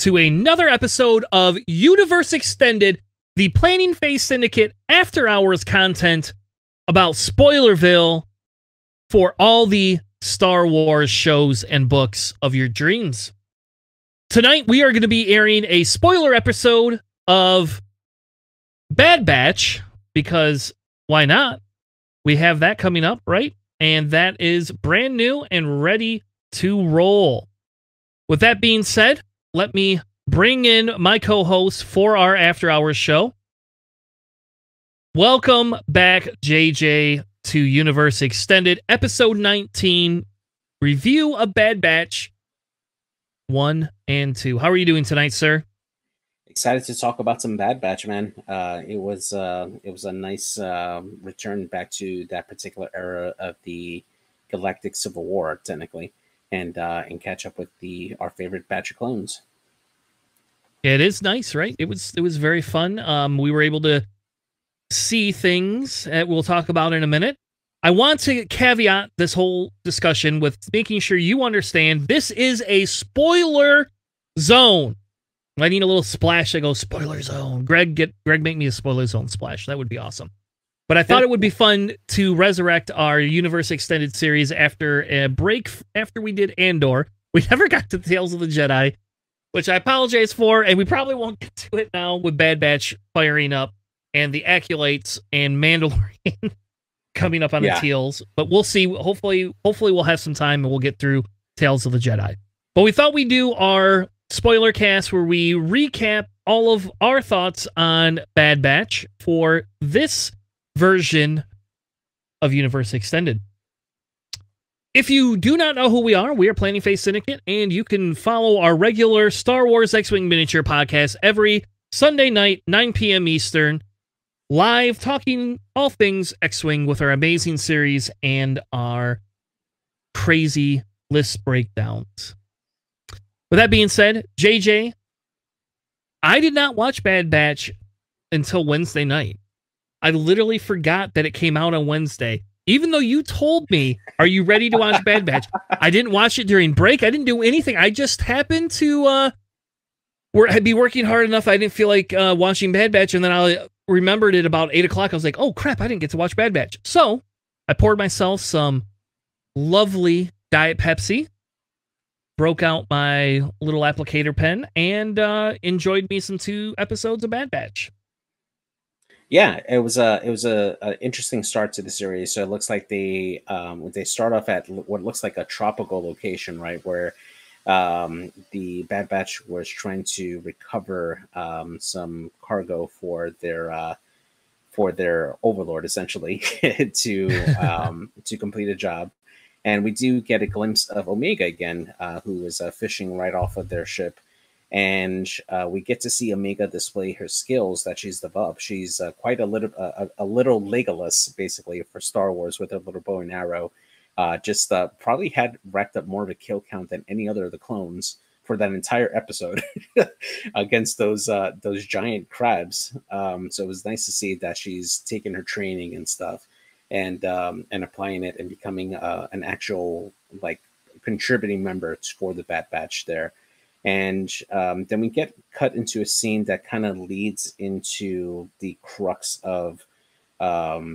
to another episode of Universe Extended, the Planning Phase Syndicate After Hours content about Spoilerville for all the Star Wars shows and books of your dreams. Tonight, we are going to be airing a spoiler episode of Bad Batch, because why not? We have that coming up, right? And that is brand new and ready to roll. With that being said, let me bring in my co-host for our After Hours show. Welcome back, JJ, to Universe Extended, Episode 19, Review of Bad Batch 1 and 2. How are you doing tonight, sir? Excited to talk about some Bad Batch, man. It was a nice return back to that particular era of the Galactic Civil War, technically, and catch up with our favorite batch of clones. It is nice, right? It was very fun. We were able to see things that we'll talk about in a minute. I want to caveat this whole discussion with making sure you understand this is a spoiler zone. I need a little splash. I go spoiler zone. Greg, make me a spoiler zone splash. That would be awesome. But I thought it would be fun to resurrect our Universe Extended series after a break. After we did Andor, we never got to Tales of the Jedi, which I apologize for, and we probably won't get to it now with Bad Batch firing up and the Acolytes and Mandalorian coming up on the tails. But we'll see. Hopefully, we'll have some time and we'll get through Tales of the Jedi. But we thought we'd do our spoiler cast where we recap all of our thoughts on Bad Batch for this version of Universe Extended. If you do not know who we are Planning Phase Syndicate, and you can follow our regular Star Wars X-Wing Miniature podcast every Sunday night, 9 p.m. Eastern, live talking all things X-Wing with our amazing series and our crazy list breakdowns. With that being said, JJ, I did not watch Bad Batch until Wednesday night. I literally forgot that it came out on Wednesday. Even though you told me, are you ready to watch Bad Batch? I didn't watch it during break. I didn't do anything. I just happened to be working hard enough. I didn't feel like watching Bad Batch. And then I remembered it about 8 o'clock. I was like, oh, crap, I didn't get to watch Bad Batch. So I poured myself some lovely Diet Pepsi, broke out my little applicator pen, and enjoyed me some 2 episodes of Bad Batch. Yeah, it was a interesting start to the series. So it looks like they start off at what looks like a tropical location, right, where the Bad Batch was trying to recover some cargo for their overlord, essentially, to complete a job. And we do get a glimpse of Omega again, who is fishing right off of their ship. And we get to see Omega display her skills that she's developed. She's quite a little Legolas, basically, for Star Wars, with a little bow and arrow. Just probably had racked up more of a kill count than any other of the clones for that entire episode against those giant crabs. So it was nice to see that she's taking her training and stuff and applying it and becoming an actual, like, contributing member for the Bad Batch there. And then we get cut into a scene that kind of leads into the crux of the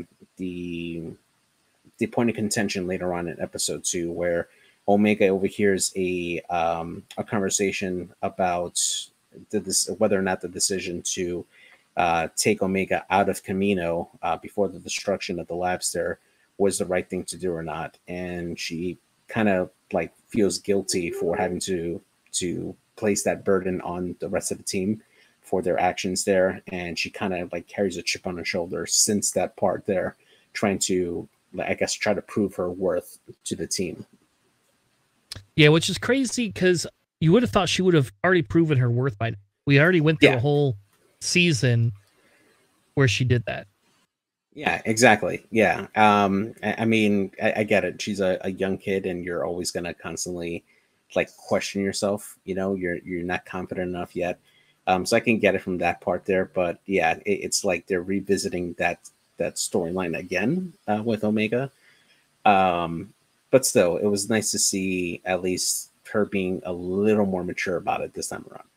point of contention later on in episode 2, where Omega overhears a conversation about whether or not the decision to take Omega out of Kamino before the destruction of the labs there was the right thing to do or not. And she kind of, like, feels guilty for having to place that burden on the rest of the team for their actions there. And she kind of, like, carries a chip on her shoulder since that part there, trying to, I guess, try to prove her worth to the team. Yeah, which is crazy because you would have thought she would have already proven her worth by now. We already went through a whole season where she did that. Yeah, exactly. Yeah. I mean, I get it. She's a young kid, and you're always going to constantly, like, question yourself, you know, you're not confident enough yet. So I can get it from that part there, but yeah, it's like they're revisiting that storyline again with Omega. But still, it was nice to see at least her being a little more mature about it this time around.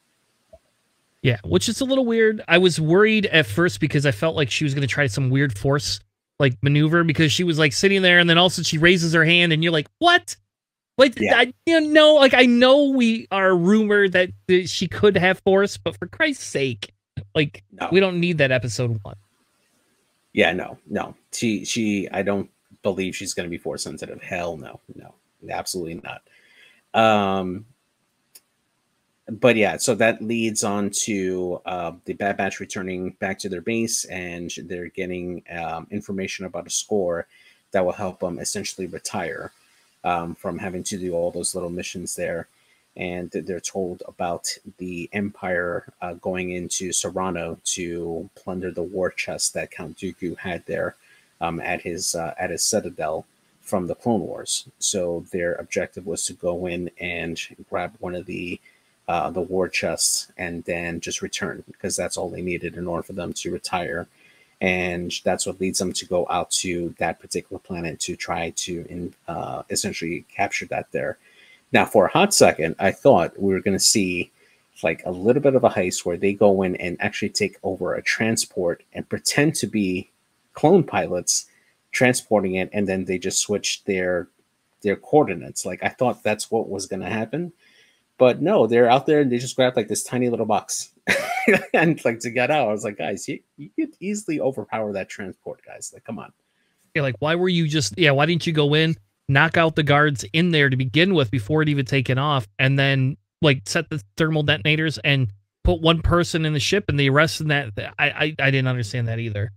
Yeah, which is a little weird. I was worried at first because I felt like she was going to try some weird force like maneuver, because she was like sitting there and then also she raises her hand and you're like, what? Like, yeah. I know we are rumored that she could have force, but for Christ's sake, like, no. We don't need that episode 1. Yeah, no. She I don't believe she's going to be force sensitive. Hell no, absolutely not. But yeah, so that leads on to the Bad Batch returning back to their base, and they're getting information about a score that will help them essentially retire from having to do all those little missions there. And they're told about the Empire going into Serrano to plunder the war chest that Count Dooku had there at his Citadel from the Clone Wars. So their objective was to go in and grab one of the war chests and then just return, because that's all they needed in order for them to retire. And that's what leads them to go out to that particular planet to try to essentially capture that there. Now, for a hot second, I thought we were going to see like a little bit of a heist where they go in and actually take over a transport and pretend to be clone pilots transporting it, and then they just switch their coordinates. Like, I thought that's what was going to happen. But no, they're out there and they just grabbed like this tiny little box and like to get out. I was like, guys, you could easily overpower that transport, guys. Like, come on. Yeah, like why didn't you go in, knock out the guards in there to begin with before it even taken off, and then like set the thermal detonators and put one person in the ship and the rest in that? I didn't understand that either.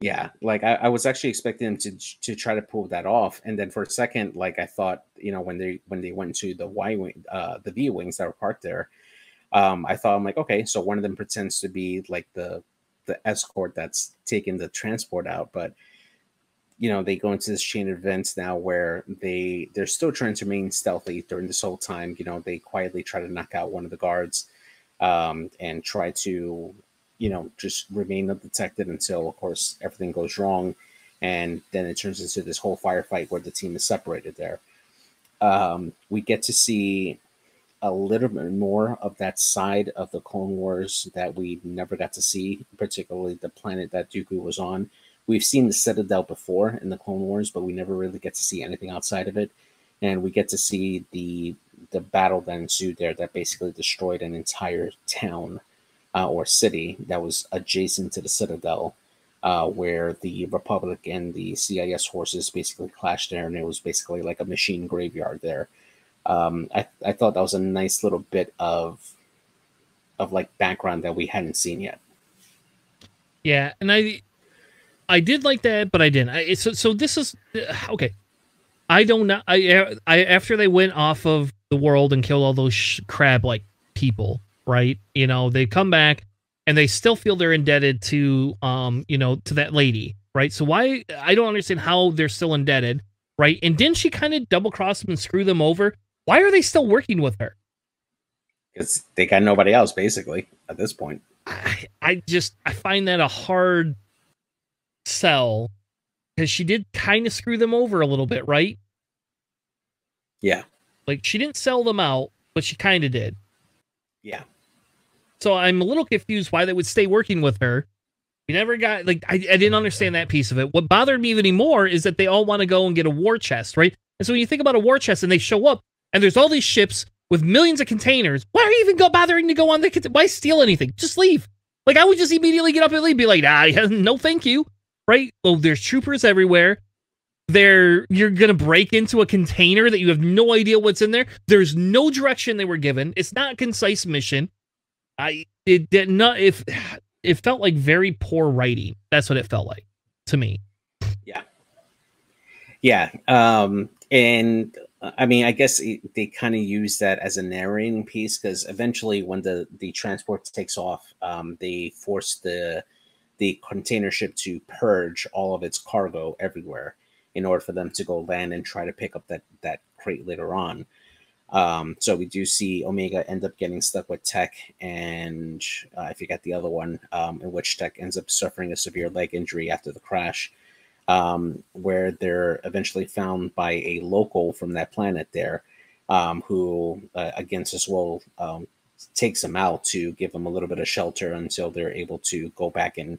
Yeah, like I was actually expecting them to try to pull that off, and then for a second, like I thought, when they went to the Y-Wing, the V-Wings that were parked there, I'm like, okay, so one of them pretends to be like the escort that's taking the transport out, but they go into this chain of events now where they're still trying to remain stealthy during this whole time. They quietly try to knock out one of the guards, and try to, just remain undetected until, of course, everything goes wrong. And then it turns into this whole firefight where the team is separated there. We get to see a little bit more of that side of the Clone Wars that we never got to see, particularly the planet that Dooku was on. We've seen the Citadel before in the Clone Wars, but we never really get to see anything outside of it. And we get to see the battle that ensued there that basically destroyed an entire town or city that was adjacent to the Citadel, where the Republic and the CIS forces basically clashed there, and it was basically like a machine graveyard there. I thought that was a nice little bit of like background that we hadn't seen yet. Yeah, and I did like that, but I didn't. So this is okay. I don't know. I after they went off of the world and killed all those crab like people, right? They come back and they still feel they're indebted to to that lady, right? So why? I don't understand how they're still indebted, right? And didn't she kind of double cross them and screw them over? Why are they still working with her? Because they got nobody else, basically, at this point. I find that a hard sell, because she did kind of screw them over a little bit, right? Yeah, like she didn't sell them out, but she kind of did. Yeah, so I'm a little confused why they would stay working with her. We never got like I didn't understand that piece of it. What bothered me even more is that they all want to go and get a war chest, right? And so when you think about a war chest and they show up and there's all these ships with millions of containers, why are you even bothering to go on the? Why steal anything? Just leave. Like, I would just immediately get up and leave, be like, no, thank you. Right? Well, there's troopers everywhere. You're going to break into a container that you have no idea what's in there. There's no direction they were given. It's not a concise mission. It did not. It felt like very poor writing. That's what it felt like to me. Yeah. Yeah. And I mean, I guess they kind of use that as a narrating piece, because eventually when the transport takes off, they force the container ship to purge all of its cargo everywhere in order for them to go land and try to pick up that crate later on. So we do see Omega end up getting stuck with Tech, and I forget the other one, in which Tech ends up suffering a severe leg injury after the crash, where they're eventually found by a local from that planet there, who against his will takes them out to give them a little bit of shelter until they're able to go back and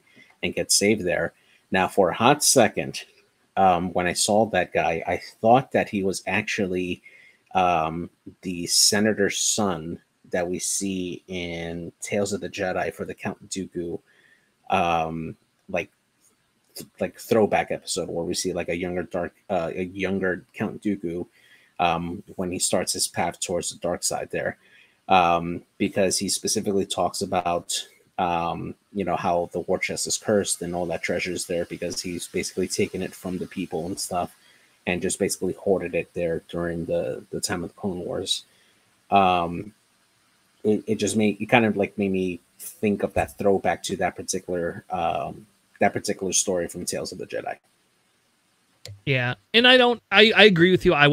get saved there. Now, for a hot second, when I saw that guy, I thought that he was actually the senator's son that we see in Tales of the Jedi for the Count Dooku, like throwback episode where we see like a younger Count Dooku when he starts his path towards the dark side there, because he specifically talks about you know, how the war chest is cursed and all that treasure is there because he's basically taken it from the people and stuff and just basically hoarded it there during the time of the Clone Wars. It just made, it kind of like made me think of that throwback to that particular story from Tales of the Jedi. Yeah, and I agree with you. I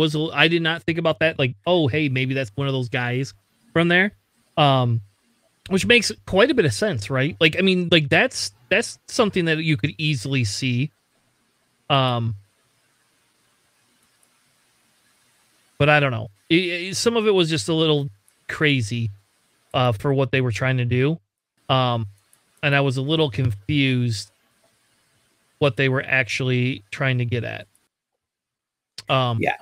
did not think about that. Like, oh, hey, maybe that's one of those guys from there, which makes quite a bit of sense, right? Like, I mean, like that's something that you could easily see. But I don't know. Some of it was just a little crazy for what they were trying to do, and I was a little confused what they were actually trying to get at. Yeah.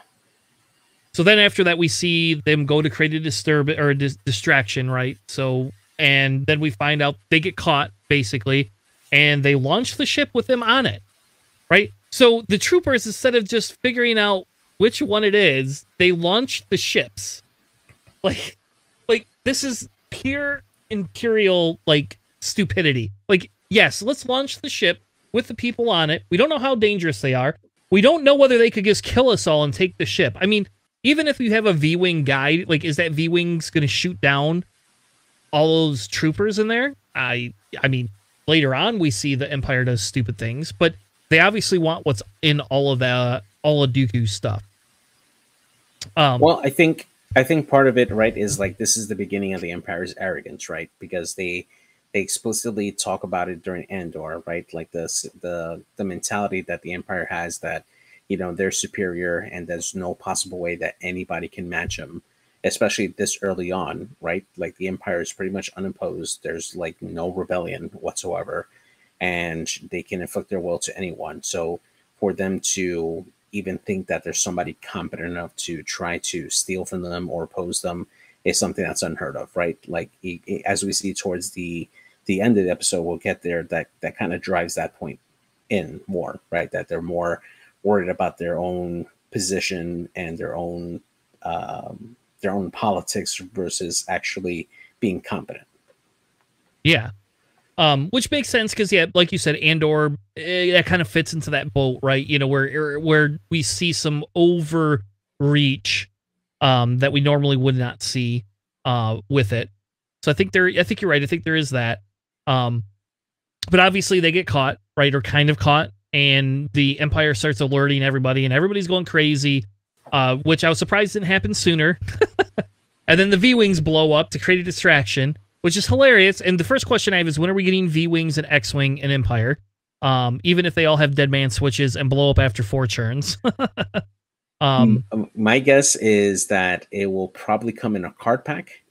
So then after that, we see them go to create a disturbance or a distraction, right? So, and then we find out they get caught basically, and they launch the ship with them on it, right? So the troopers, instead of just figuring out which one it is, they launch the ships. Like this is pure Imperial like stupidity. Like, yes, let's launch the ship with the people on it. We don't know how dangerous they are. We don't know whether they could just kill us all and take the ship. I mean, even if you have a V-Wing guide, like, is that V-Wing's going to shoot down all those troopers in there? I mean, later on we see the Empire does stupid things, but they obviously want what's in all of Dooku's stuff. Well, I think part of it, right, is like this is the beginning of the Empire's arrogance, right? Because they explicitly talk about it during Andor, right? Like the mentality that the Empire has that, you know, they're superior and there's no possible way that anybody can match them, especially this early on, right? Like the Empire is pretty much unopposed. There's like no rebellion whatsoever, and they can inflict their will to anyone. So for them to even think that there's somebody competent enough to try to steal from them or oppose them is something that's unheard of, right? Like as we see towards the end of the episode, we'll get there, that kind of drives that point in more, right? That they're more worried about their own position and their own politics versus actually being competent. Yeah. Which makes sense because, yeah, like you said, Andor, that kind of fits into that boat, right? You know, where we see some overreach that we normally would not see with it. So I think you're right. I think there is that. But obviously they get caught, right? Or kind of caught, and the Empire starts alerting everybody, and everybody's going crazy, which I was surprised didn't happen sooner. And then the V-Wings blow up to create a distraction, which is hilarious. And the first question I have is, when are we getting V-Wings and X-Wing and Empire? Even if they all have dead man switches and blow up after 4 churns. My guess is that it will probably come in a card pack,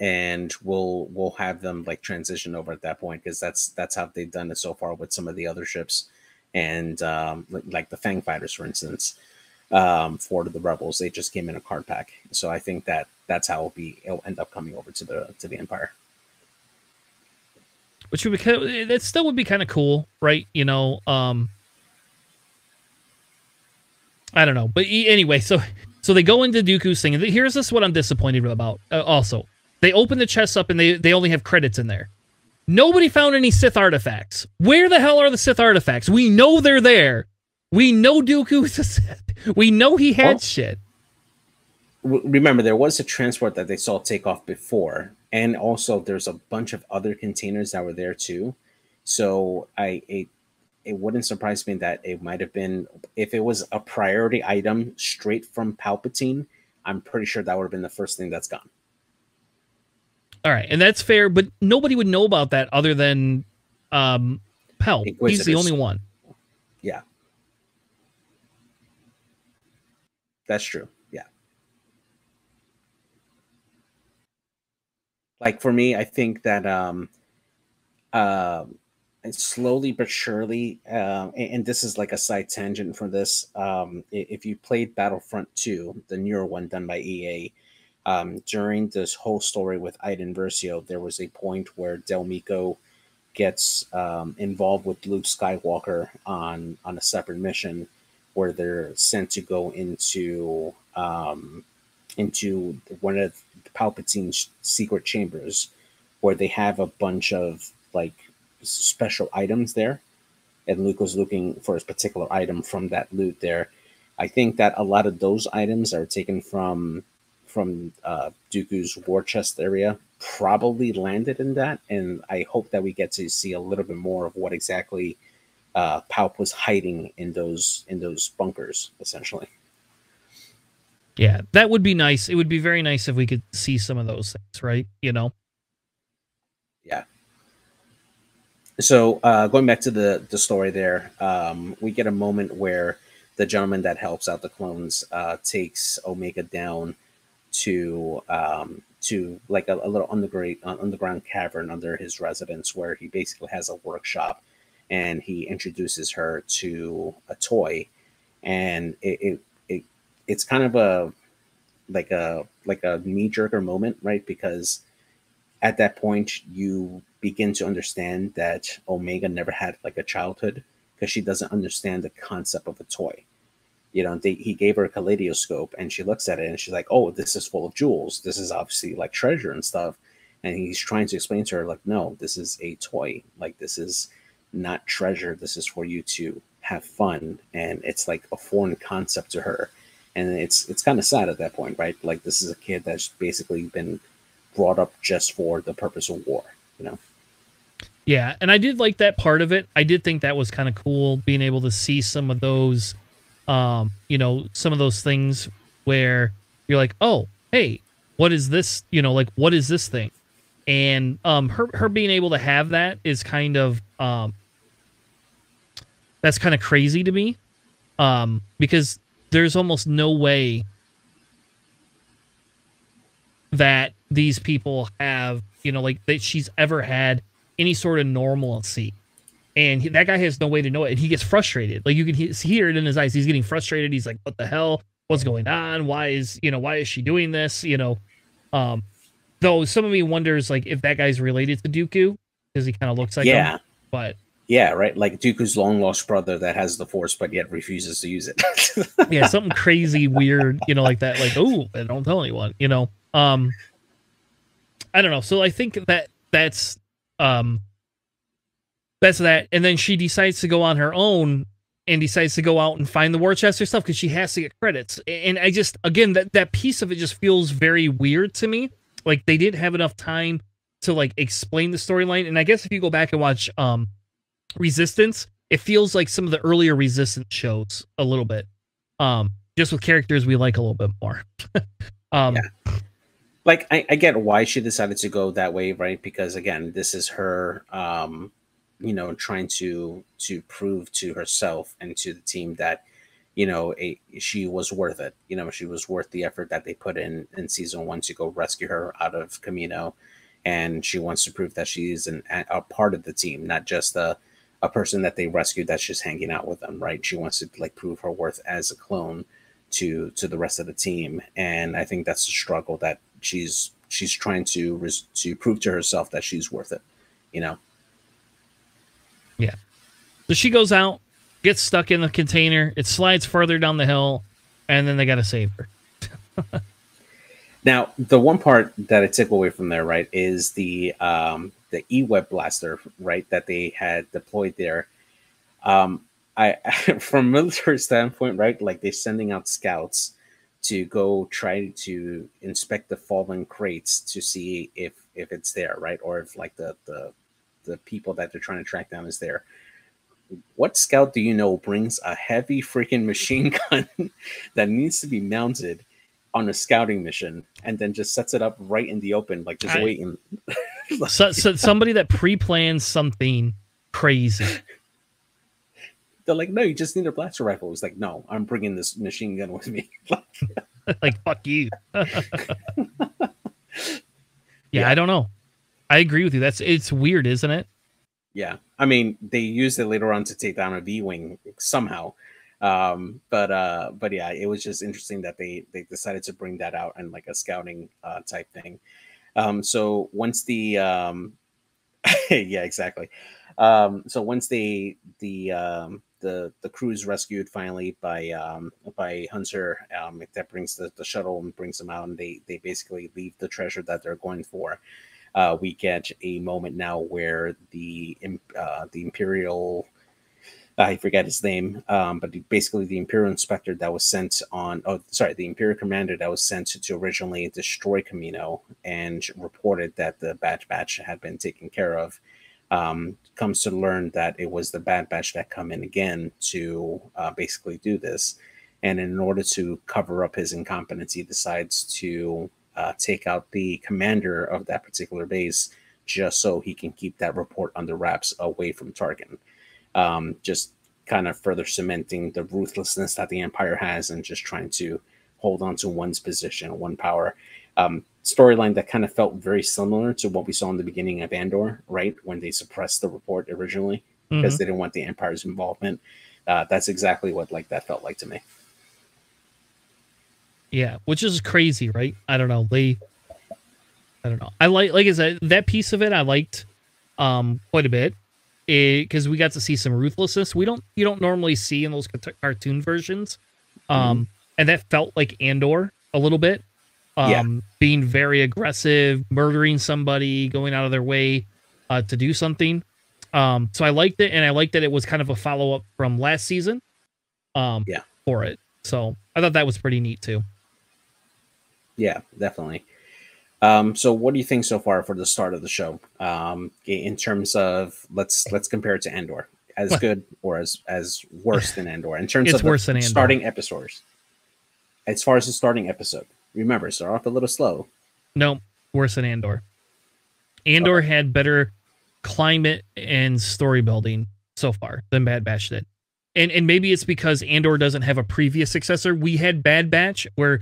and we'll have them like transition over at that point, because that's how they've done it so far with some of the other ships, and like the Fang Fighters, for instance, for the Rebels, they just came in a card pack. So I think that that's how it'll end up coming over to the Empire. Which would be kind of, that still would be kind of cool, right? You know, I don't know, but anyway, so they go into Dooku's thing, and here's this what I'm disappointed about. Also, they open the chests up, and they only have credits in there. Nobody found any Sith artifacts. Where the hell are the Sith artifacts? We know they're there. We know Dooku's a Sith. We know he had shit. Remember, there was a transport that they saw take off before, and also there's a bunch of other containers that were there too. So it wouldn't surprise me that it might have been, if it was a priority item straight from Palpatine, I'm pretty sure that would have been the first thing that's gone. All right, and that's fair, but nobody would know about that other than Pal. He's the only one. Yeah, that's true. Like for me, I think that slowly but surely, and this is like a side tangent for this. If you played Battlefront 2, the newer one done by EA, during this whole story with Iden Versio, there was a point where Del Mico gets involved with Luke Skywalker on a separate mission, where they're sent to go into one of Palpatine's secret chambers, where they have a bunch of like special items there, and Luke was looking for a particular item from that loot there. I think that a lot of those items are taken from Dooku's war chest area, probably landed in that, and I hope that we get to see a little bit more of what exactly Palp was hiding in those bunkers, essentially. Yeah, that would be nice. It would be very nice if we could see some of those things, right? You know? Yeah. So going back to the story there, we get a moment where the gentleman that helps out the clones takes Omega down to like a little underground cavern under his residence, where he basically has a workshop, and he introduces her to a toy, and it's kind of a knee-jerker moment, right? Because at that point you begin to understand that Omega never had like a childhood, because she doesn't understand the concept of a toy. You know, he gave her a kaleidoscope, and she looks at it, and she's like, oh, this is full of jewels. This is obviously like treasure and stuff. And he's trying to explain to her, like, no, this is a toy. Like, this is not treasure. This is for you to have fun. And it's like a foreign concept to her. And it's kind of sad at that point, right? Like, this is a kid that's basically been brought up just for the purpose of war, you know? Yeah, and I did like that part of it. I did think that was kind of cool, being able to see some of those... you know, some of those things where you're like, oh, hey, what is this? You know, like, what is this thing? And her being able to have that is kind of that's kind of crazy to me, because there's almost no way that these people have, you know, like that she's ever had any sort of normalcy. And that guy has no way to know it. And he gets frustrated. Like, you can hear it in his eyes. He's getting frustrated. He's like, what the hell? What's going on? Why is she doing this? You know, though some of me wonders, like, if that guy's related to Dooku, because he kind of looks like him. But yeah, right. Like Dooku's long lost brother that has the Force, but yet refuses to use it. Yeah. Something crazy, weird, you know, like that. Like, oh, don't tell anyone, you know? I don't know. So I think that that's that, and then she decides to go on her own and decides to go out and find the war chest herself, because she has to get credits. And I just, again, that piece of it just feels very weird to me. Like, they didn't have enough time to like explain the storyline. And I guess if you go back and watch Resistance, it feels like some of the earlier Resistance shows a little bit, just with characters we like a little bit more. Yeah. Like, I get why she decided to go that way, right? Because again, this is her, you know, trying to prove to herself and to the team that, you know, she was worth it. You know, she was worth the effort that they put in season 1 to go rescue her out of Kamino. And she wants to prove that she's a part of the team, not just a person that they rescued that's just hanging out with them, right? She wants to like prove her worth as a clone to the rest of the team. And I think that's the struggle that she's trying to prove to herself that she's worth it, you know? Yeah. So she goes out, gets stuck in the container, it slides further down the hill, and then they got to save her. Now, the one part that I took away from there, right, is the E-Web blaster, right, that they had deployed there. From a military standpoint, right, like they're sending out scouts to go try to inspect the fallen crates to see if it's there, right, or if like the people that they're trying to track down is there. What scout do you know brings a heavy freaking machine gun that needs to be mounted on a scouting mission and then just sets it up right in the open, like just waiting? so somebody that pre-plans something crazy. They're like, no, you just need a blaster rifle. It's like, no, I'm bringing this machine gun with me. Like, fuck you. Yeah, I don't know. I agree with you. It's weird, isn't it? Yeah. I mean, they used it later on to take down a V-Wing somehow. But yeah, it was just interesting that they decided to bring that out and like a scouting type thing. So once the yeah, exactly. So once the crew is rescued finally by Hunter, that brings the shuttle and brings them out, and they basically leave the treasure that they're going for. We get a moment now where the Imperial, I forget his name, but basically the Imperial inspector that was sent on, oh, sorry, the Imperial commander that was sent to originally destroy Kamino and reported that the Bad Batch had been taken care of, comes to learn that it was the Bad Batch that come in again to basically do this. And in order to cover up his incompetency, decides to take out the commander of that particular base just so he can keep that report under wraps away from Tarkin. Just kind of further cementing the ruthlessness that the Empire has and just trying to hold on to one's position, one power. Storyline that kind of felt very similar to what we saw in the beginning of Andor, right? When they suppressed the report originally because they didn't want the Empire's involvement. That's exactly what like that felt like to me. Yeah, which is crazy, right? I don't know. I don't know. I like I said, that piece of it I liked quite a bit. Because we got to see some ruthlessness you don't normally see in those cartoon versions, and that felt like Andor a little bit, being very aggressive, murdering somebody, going out of their way to do something. So I liked it, and I liked that it was kind of a follow up from last season, for it. So I thought that was pretty neat too. Yeah, definitely. So what do you think so far for the start of the show? In terms of let's compare it to Andor. As good or as worse than Andor in terms of starting episodes. As far as the starting episode. Remember, start off a little slow. No, worse than Andor. Andor had better climate and story building so far than Bad Batch did. And maybe it's because Andor doesn't have a previous successor. We had Bad Batch where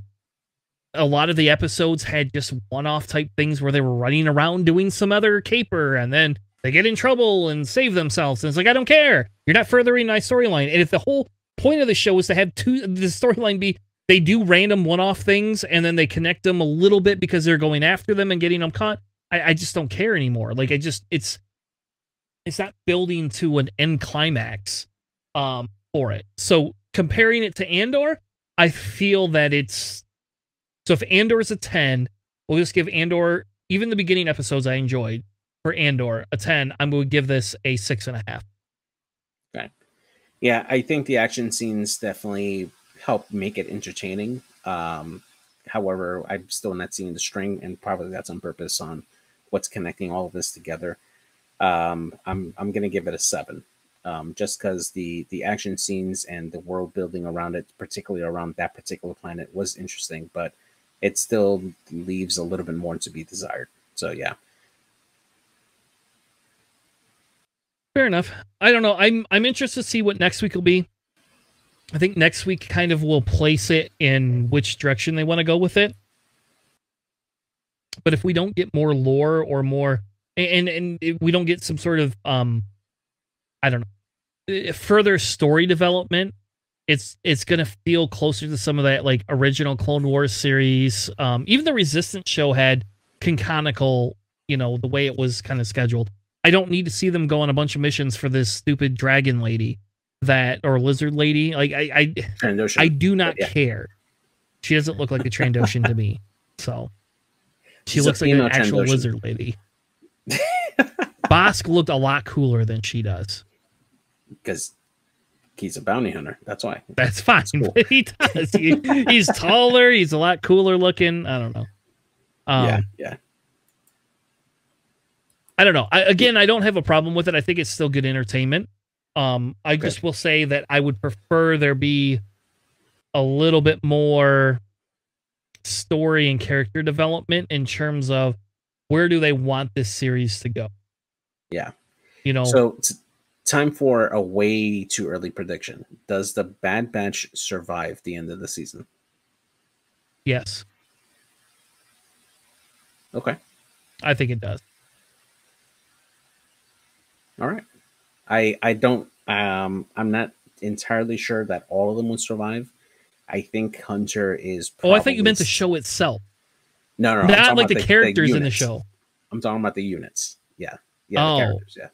a lot of the episodes had just one-off type things where they were running around doing some other caper, and then they get in trouble and save themselves. And it's like, I don't care. You're not furthering my storyline. And if the whole point of the show is to have the storyline be they do random one-off things and then they connect them a little bit because they're going after them and getting them caught, I just don't care anymore. Like, it's not building to an end climax for it. So comparing it to Andor, I feel that it's... So if Andor is a 10, we'll just give Andor, even the beginning episodes I enjoyed for Andor, a 10. I'm going to give this a 6.5. Okay. Yeah, I think the action scenes definitely help make it entertaining. However, I'm still not seeing the string, and probably that's on purpose on what's connecting all of this together. I'm going to give it a 7. Just because the action scenes and the world building around it, particularly around that particular planet, was interesting, but it still leaves a little bit more to be desired. So yeah, fair enough. I don't know. I'm interested to see what next week will be. I think next week kind of will place it in which direction they want to go with it. But if we don't get more lore or more, and if we don't get some sort of I don't know, further story development, it's gonna feel closer to some of that like original Clone Wars series. Even the Resistance show had canonical, you know, the way it was kind of scheduled. I don't need to see them go on a bunch of missions for this stupid dragon lady or lizard lady. Like I do not care. She doesn't look like a Trandoshan to me. So she looks like an actual lizard lady. Bossk looked a lot cooler than she does. Because he's a bounty hunter. That's why. That's fine. Cool. He does. He's taller. He's a lot cooler looking. I don't know. Yeah. I don't know. I don't have a problem with it. I think it's still good entertainment. I just will say that I would prefer there be a little bit more story and character development in terms of where do they want this series to go. Yeah. You know, so time for a way too early prediction. Does the Bad Batch survive the end of the season? Yes. Okay. I think it does. All right. I don't, I'm not entirely sure that all of them would survive. I think Hunter is probably... Oh, I thought you meant the show itself. No, no, no. Not like the characters the in the show. I'm talking about the units. Yeah. Yeah, the characters, yeah.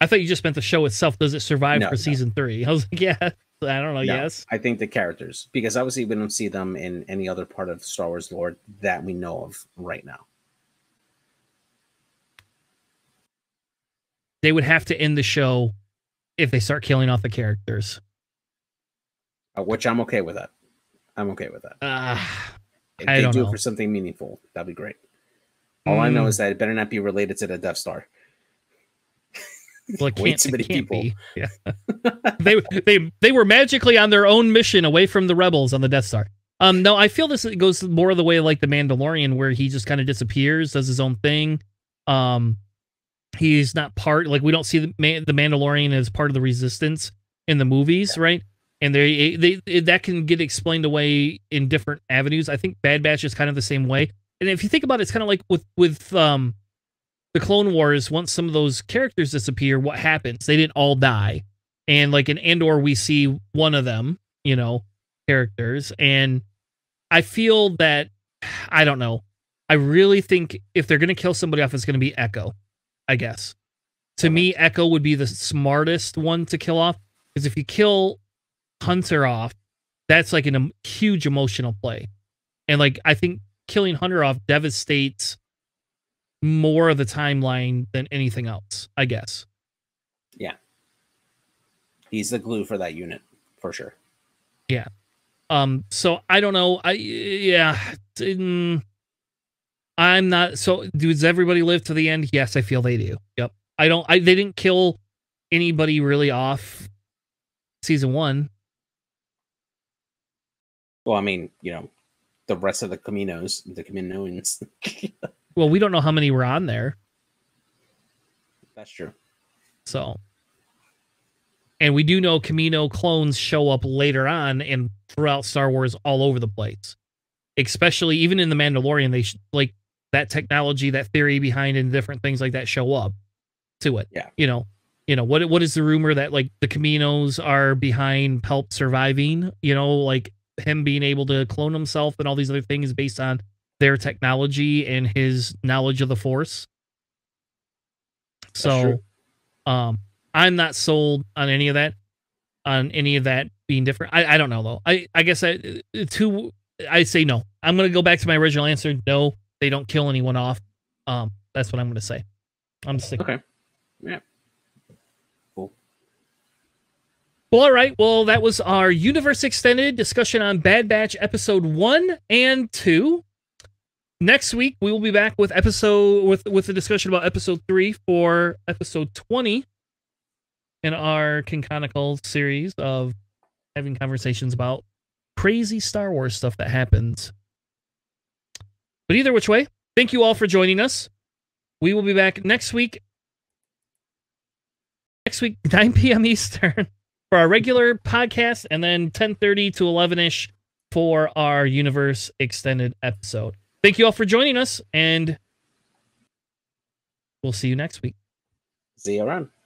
I thought you just meant the show itself. Does it survive for season 3? I was like, yeah, I don't know, yes. I think the characters, because obviously we don't see them in any other part of Star Wars lore that we know of right now. They would have to end the show if they start killing off the characters. Which I'm okay with that. I'm okay with that. If they do it for something meaningful, that'd be great. All I know is that it better not be related to the Death Star. Well, it can't, Way too many people. Yeah. they were magically on their own mission away from the rebels on the Death Star. No, I feel this goes more of the way like the Mandalorian, where he just kind of disappears, does his own thing. He's not part, like we don't see the Mandalorian as part of the Resistance in the movies, right? And they that can get explained away in different avenues. I think Bad Batch is kind of the same way. And if you think about it, it's kind of like with the Clone Wars. Once some of those characters disappear, what happens? They didn't all die. And like in Andor, we see one of them, you know, characters. And I feel that, I don't know. I really think if they're going to kill somebody off, it's going to be Echo, I guess. To me, Echo would be the smartest one to kill off. Because if you kill Hunter off, that's like a huge emotional play. And like, I think killing Hunter off devastates more of the timeline than anything else, I guess. Yeah. He's the glue for that unit, for sure. Yeah. So I don't know. I'm not, so does everybody live to the end? Yes, I feel they do. Yep. They didn't kill anybody really off season 1. Well, I mean, you know, the rest of the Kaminos, the Kaminoans. Well, we don't know how many were on there. That's true. So, and we do know Kamino clones show up later on and throughout Star Wars all over the place. Especially even in The Mandalorian, they like that technology, that theory behind and different things like that show up to it. Yeah. You know, what is the rumor that like the Kaminos are behind Pelp surviving, you know, like him being able to clone himself and all these other things based on their technology and his knowledge of the Force. So I'm not sold on any of that, being different. I don't know though. I guess I say no. I'm going to go back to my original answer. No, they don't kill anyone off. That's what I'm going to say. I'm sticking. Okay. Yeah. Cool. Well, all right. Well, that was our Universe Extended discussion on Bad Batch episode 1 and 2. Next week we will be back with the discussion about episode 3 for episode 20 in our canonical series of having conversations about crazy Star Wars stuff that happens. But either which way, thank you all for joining us. We will be back next week. Next week, 9 p.m. Eastern for our regular podcast, and then 10:30 to 11ish for our Universe Extended episode. Thank you all for joining us, and we'll see you next week. See you around.